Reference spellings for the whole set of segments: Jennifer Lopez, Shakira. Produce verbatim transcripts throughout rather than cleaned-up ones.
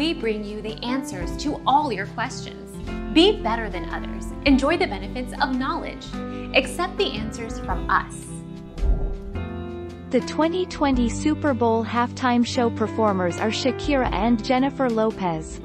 we bring you the answers to all your questions. Be better than others. Enjoy the benefits of knowledge. Accept the answers from us. The twenty twenty Super Bowl halftime show performers are Shakira and Jennifer Lopez.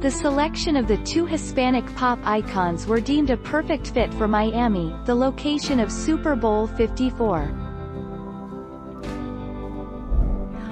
The selection of the two Hispanic pop icons were deemed a perfect fit for Miami, the location of Super Bowl fifty-four.